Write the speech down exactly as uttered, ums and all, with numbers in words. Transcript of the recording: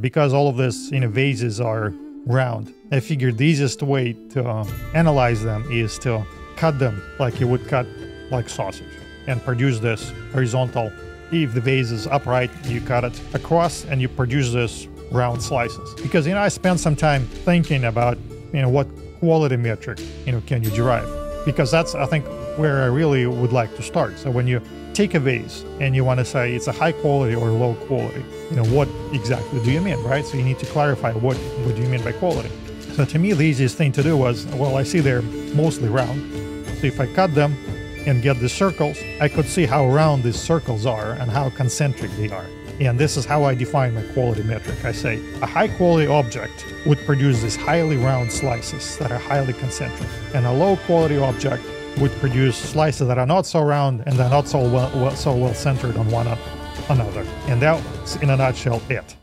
Because all of these you know, vases are round, I figured the easiest way to uh, analyze them is to cut them like you would cut like sausage and produce this horizontal. If the vase is upright, you cut it across and you produce this round slices. Because you know I spent some time thinking about you know what quality metric you know can you derive, because that's I think where I really would like to start. So when you take a vase and you want to say it's a high quality or low quality, you know, what exactly do you mean, right? So you need to clarify what, what do you mean by quality. So to me, the easiest thing to do was, well, I see they're mostly round. So if I cut them and get the circles, I could see how round these circles are and how concentric they are. And this is how I define my quality metric. I say a high quality object would produce these highly round slices that are highly concentric, and a low quality object would produce slices that are not so round and they're not so well, well so well centered on one another. And that's in a nutshell it.